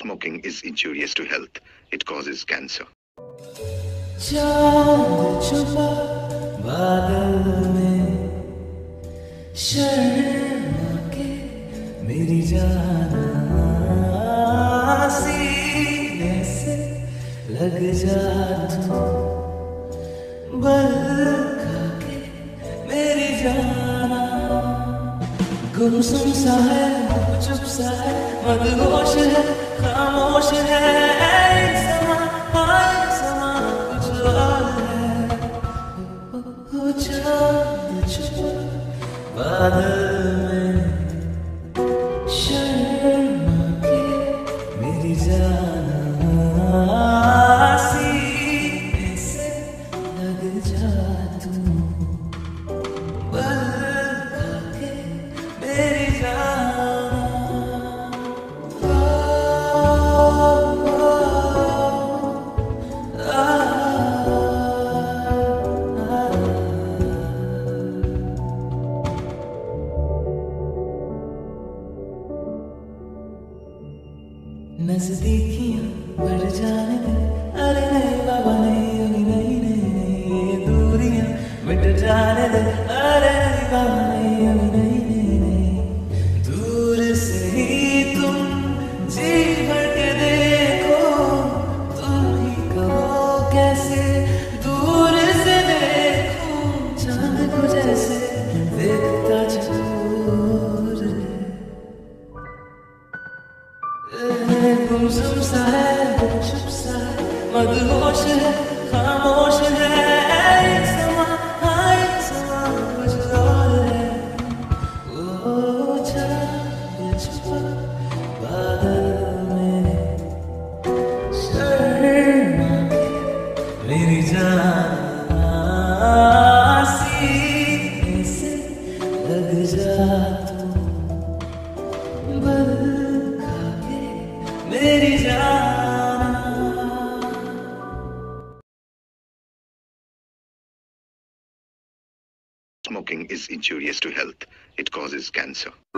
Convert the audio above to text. Smoking is injurious to health. It causes cancer. Chand chupa badal mein, sharma ke meri jaana, seene se lag ja tu, balka ke meri jaana, gumsum sa hai, chup sa hai, madhosh hai, khamosh hai. badal mein sharma ke meri jaana, seene se lag ja tu, balka ke meri jaana. नजदीकियां बढ़ जाने में, अरे नहीं बाबा नहीं, अभी नहीं नहीं नहीं, ये दूरियां मिट जाने दे, अरे नहीं बाबा नहीं, अभी नहीं नहीं नहीं, दूर से ही तुम जी भर के देखो, तुम ही कहो कैसे दूर से देखो, चांद को जैसे देखता चलो रे। गुमसुम सा है, चुप सा है, मदहोश है, खामोश है, एक समा हाय समा कुछ और है। ओ चंद छुपा बादल में, शर्मा के मेरी जान, सीने से लग जा तू, बलखा के मेरी जान। Smoking is injurious to health. It causes cancer.